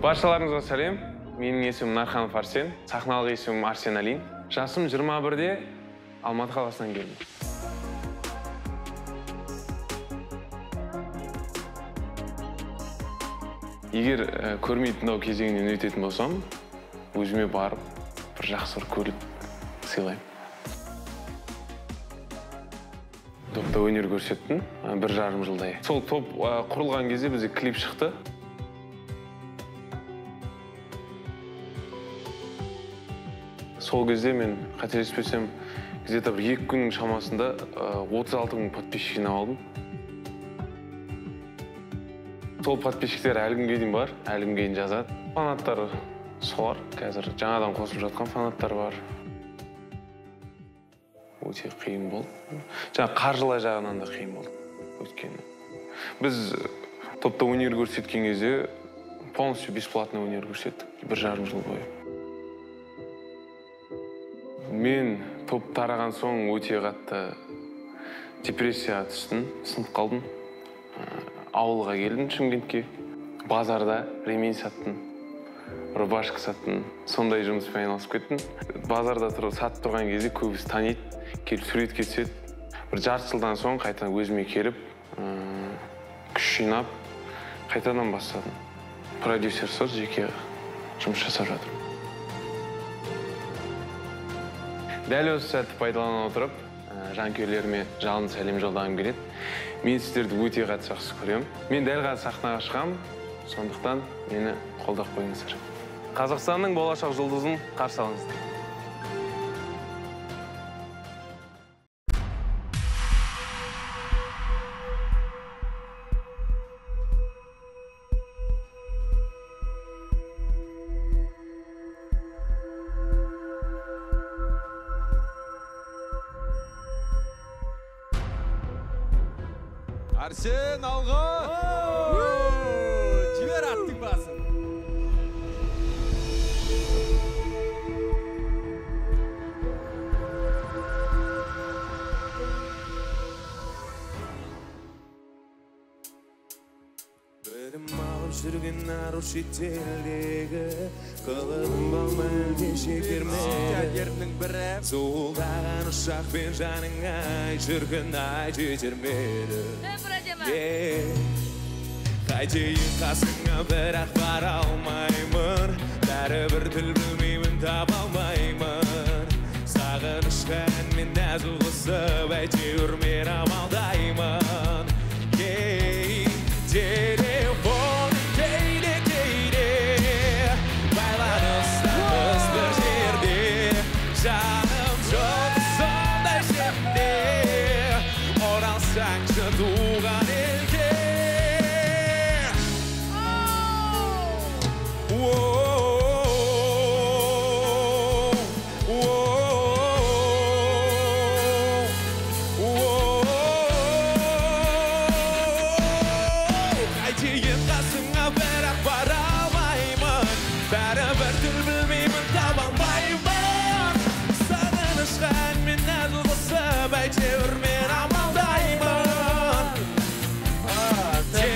Баршаларыңызға сәлем. Менің есімім Нарханов Арсен, сахналық есімім Арсен Алин. Жасым 21-де Алматы қаласынан келдім. Егер көрмей тыңдау кезеңінен өтетін болсам, өзіме барып, бір жақсы көріп, сыйлаймын. Топта өнер көрсеттім, бір жарым жылдай. Сол топ құрылған кезде бізде клип шықты. Сол кезде мен қателеспесем, где-то бір 2 күннің шамасында 36,000 подписчик жинап алдым. Сол подписчиктер әлі күнге дейін бар, әлі күнге дейін жазады. Фанаттар солар, қазір жаңадан қосылып жатқан фанаттар бар. Өте қиын болды. Жаңа қаржылай жағынан да қиын болды. Өйткені біз топта өнер көрсеткен кезде полностью бесплатно өнер көрсеттік бір жарым жыл бойы. Мен топ тараған соң өте қатты депрессияға түстім, сынып қалдым. Ауылға келдім Шымкентке. Базарда ремень саттым, рубашка саттым. Сондай жұмыспен айналысып кеттім. Базарда тұрып сатып тұрған кезде көбісі таниды, келіп суретке түседі. Бір жарты жылдан соң қайтадан өзіме келіп, күш жинап, қайтадан бастадым. Продюсер сот жеке жұмыс жасап жатырмын. Дәл осы сәтті пайдалана отырып, жанкүйерлеріме жалын сәлем жолдағым келеді. Мен сіздерді өте қатты жақсы көремін. Мен дәл қазір сахнаға шығамын, сондықтан мені қолдап қойыңыздар. Қазақстанның болашақ жұлдызын қарсы алыңыздар. Арсен, алға! Жібер аттың басын! Білім алып жүрген ару шетелдегі қылығым балмәлде шекермеді Солдаған ұшақпен жаның ай жүргін ай жетермеді Қайтейін қасыңа бірақ бара алмаймын Бәрі бір тіл білмеймін таба алмаймын Сағынышқа әнмен нәзу қысып әйтеуір мен амалдаймын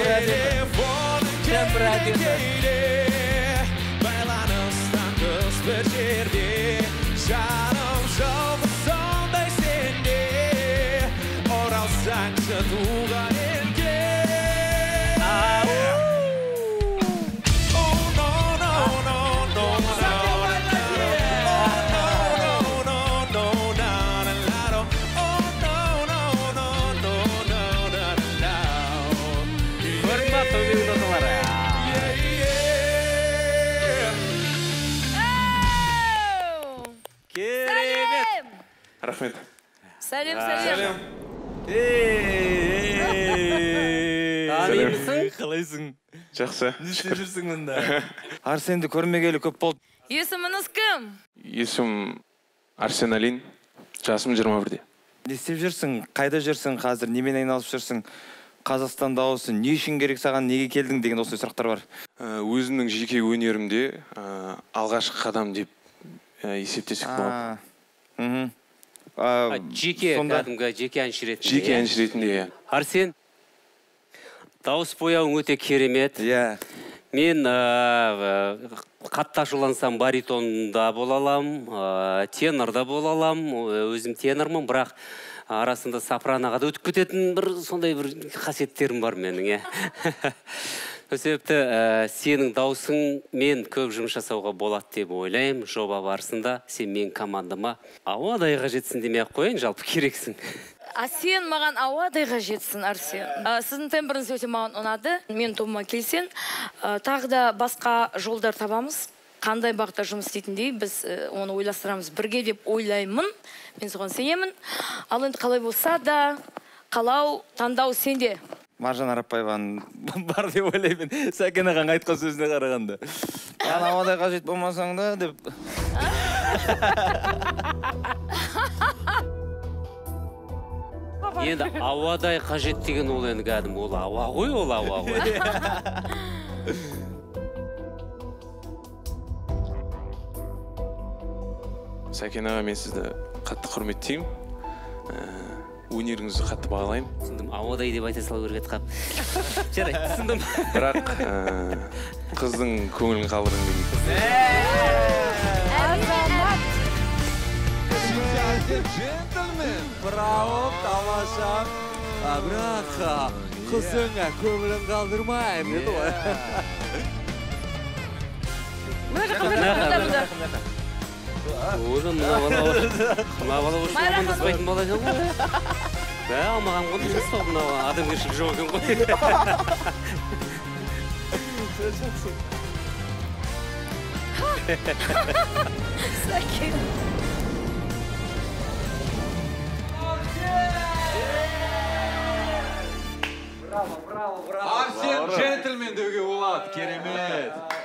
Телефон кейде-кейде байланыстамыз бір жерде Жаным жоқ сондай шепте оралсаң жын туған елге Рахмет. Сәлем, сәлем. Танымсың? Қалайсың? Жақсы. Неште жүрсің мұнда? Арсенді көрмегелі көп болды. Есіміңіз кім? Есім Арсен Алин. Жасым 21-де. Не істеп жүрсің? Қайда жүрсің қазір? Немен айналып жүрсің? Қазақстан дауысы не үшін керек саған? Неге келдің деген осындай сұрақтар бар. Өзімнің жеке өнерімде алғашқы қадам деп есептесек болады. Жеке кәдімгі жеке әнші ретінде. Арсен, дауыс бояуың өте керемет. Мен қатта жұлансам баритонда болалам, тенорда болалам, өзім тенормын, бірақ арасында сопраноға да өтіп кететін бір сондай бір қасиеттерім бар менің. Сол себепті сенің дауысың мен көп жұмыс жасауға болады деп ойлаймын. Жоба барысында сен мен командама ауадайға жетсін демей ақ қояйын, жалпы керексің. А сен маған ауадайға жетсін, Арсен. Сіздің тембріңіз өте маған ұнады. Мен тобыма келсен, тағы да басқа жолдар табамыз. Қандай бағытта жұмыс істейтіндей, біз оны ойластырамыз. Бірге деп ойлаймын, мен соған сенемін. Ал енді қалай болса да, қалау, таңдау сенде. Маржан Арапбаеваның бар деп ойлаймын. Сәкен ағаң айтқан сөзіне қарағанда. Ал ауадайға жет болмасаң да деп. Енді ауадай қажет деген ол енді кәдім, ол ауа ғой, ол ауа ғой. Сәкен аға, мен сізді қатты құрметтеймін, өнеріңізді қатты бағалаймын. Түсіндім, ауадай деп айта салу керек қап. Жарайды, түсіндім. Бірақ қыздың көңілін қалдырғым келмейді. Джентльмен, браво, тамаша. Бірақ қызыңа көңілін қалдырмайын, еді ғой. Мұнаға қылдырмайын. Өзім мұнавалы бұршылығын дұспайтын бала жыл ғой. Бә, алмаған қонды жасау мұнавалы, адамгершілік жоғын ғой. Сәкен. Браво, браво, браво. Арсен джентльмен деуге болады, керемет.